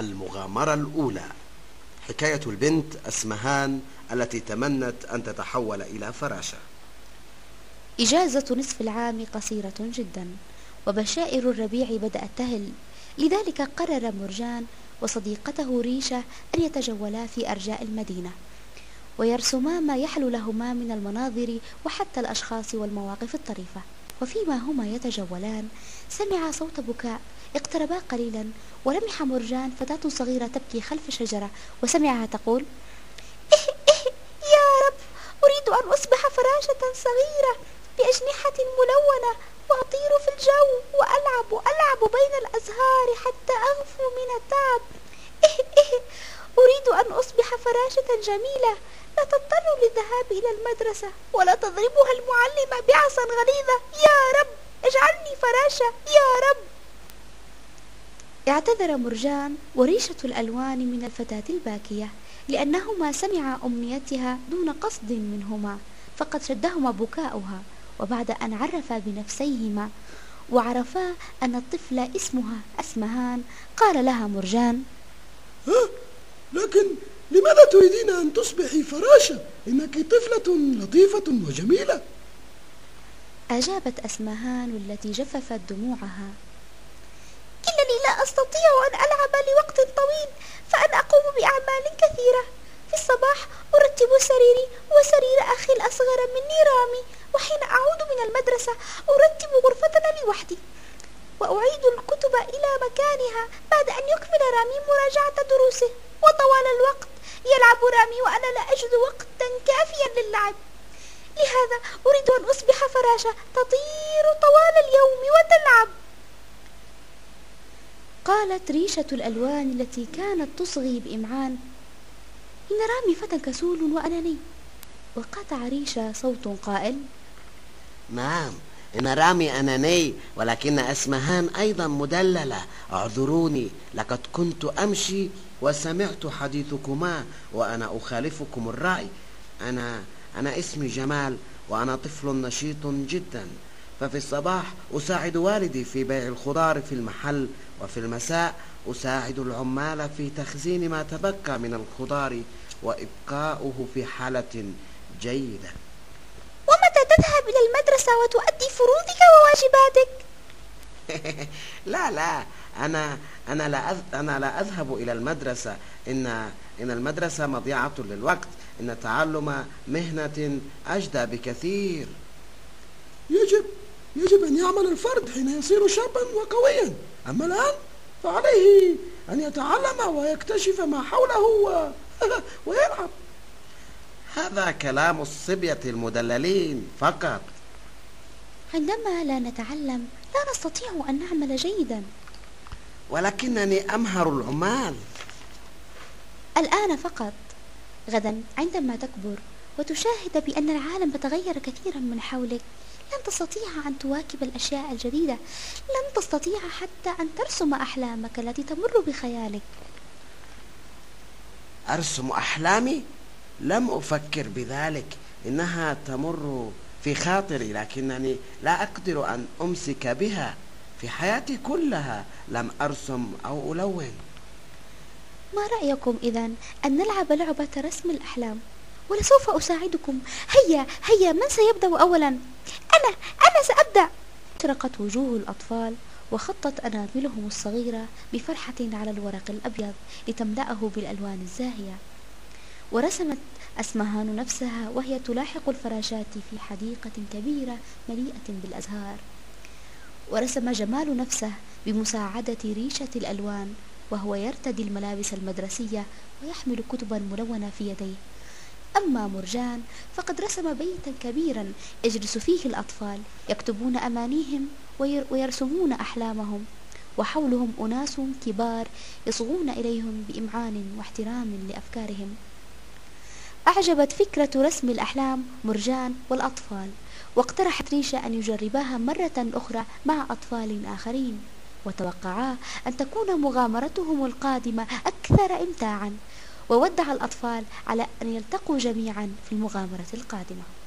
المغامرة الأولى. حكاية البنت أسمهان التي تمنت أن تتحول إلى فراشة. إجازة نصف العام قصيرة جدا، وبشائر الربيع بدأت تهل، لذلك قرر مرجان وصديقته ريشة أن يتجولا في أرجاء المدينة ويرسما ما يحلو لهما من المناظر وحتى الأشخاص والمواقف الطريفة. وفيما هما يتجولان سمع صوت بكاء، اقتربا قليلا ولمح مرجان فتاة صغيرة تبكي خلف شجرة وسمعها تقول: إيه إيه يا رب، أريد أن أصبح فراشة صغيرة بأجنحة ملونة وأطير في الجو وألعب بين الأزهار حتى أغفو من التعب. إيه إيه، أريد أن أصبح فراشة جميلة لا تضطر للذهاب إلى المدرسة ولا تضربها المعلمة بعصا غليظة. يا رب اجعلني فراشة يا رب. اعتذر مرجان وريشة الألوان من الفتاة الباكية لأنهما سمعا أمنيتها دون قصد منهما، فقد شدهما بكاؤها. وبعد أن عرفا بنفسيهما وعرفا أن الطفلة اسمها أسمهان، قال لها مرجان: لكن لماذا تريدين أن تصبحي فراشة؟ إنك طفلة لطيفة وجميلة. أجابت أسمهان التي جففت دموعها: إنني لا أستطيع أن ألعب لوقت طويل، فأنا أقوم بأعمال كثيرة. في الصباح أرتب سريري وسرير أخي الأصغر مني رامي، وحين أعود من المدرسة أرتب غرفتنا لوحدي وأعيد الكتب إلى مكانها بعد أن يكمل رامي مراجعة دروسه. وطوال الوقت يلعب رامي وأنا لا أجد وقتا كافيا للعب، لهذا أريد أن أصبح فراشة تطير طوال اليوم وتلعب. قالت ريشة الألوان التي كانت تصغي بإمعان: إن رامي فتى كسول وأناني. وقطع ريشة صوت قائل: نعم، إن رامي أناني، ولكن أسمهان أيضا مدللة. اعذروني، لقد كنت أمشي وسمعت حديثكما وأنا أخالفكم الرأي. أنا اسمي جمال، وأنا طفل نشيط جدا، ففي الصباح أساعد والدي في بيع الخضار في المحل، وفي المساء أساعد العمال في تخزين ما تبقى من الخضار وإبقاؤه في حالة جيدة. ومتى تذهب إلى المدرسة وتؤدي فروضك وواجباتك؟ لا، أنا لا أذهب إلى المدرسة. إن المدرسة مضيعة للوقت، إن تعلم مهنة أجدى بكثير. يجب أن يعمل الفرد حين يصير شابا وقويا، أما الآن فعليه أن يتعلم ويكتشف ما حوله ويلعب. هذا كلام الصبية المدللين فقط. عندما لا نتعلم لا نستطيع أن نعمل جيدا. ولكنني أمهر العمال الآن فقط. غدا عندما تكبر وتشاهد بأن العالم تغير كثيرا من حولك، لن تستطيع أن تواكب الأشياء الجديدة، لن تستطيع حتى أن ترسم أحلامك التي تمر بخيالك. أرسم أحلامي؟ لم أفكر بذلك، إنها تمر في خاطري، لكنني لا أقدر أن أمسك بها. في حياتي كلها لم أرسم أو ألون. ما رأيكم إذن أن نلعب لعبة رسم الأحلام؟ ولسوف أساعدكم. هيا هيا، من سيبدأ أولا؟ أنا سأبدأ. اشترقت وجوه الأطفال وخطت أناملهم الصغيرة بفرحة على الورق الأبيض لتملأه بالألوان الزاهية. ورسمت أسمهان نفسها وهي تلاحق الفراشات في حديقة كبيرة مليئة بالأزهار. ورسم جمال نفسه بمساعدة ريشة الألوان وهو يرتدي الملابس المدرسية ويحمل كتبا ملونة في يديه. أما مرجان فقد رسم بيتا كبيرا يجلس فيه الأطفال يكتبون أمانيهم ويرسمون أحلامهم، وحولهم أناس كبار يصغون إليهم بإمعان واحترام لأفكارهم. أعجبت فكرة رسم الأحلام مرجان والأطفال، واقترحت ريشة أن يجرباها مرة أخرى مع أطفال آخرين، وتوقعا أن تكون مغامرتهم القادمة أكثر إمتاعا، وودع الأطفال على أن يلتقوا جميعا في المغامرة القادمة.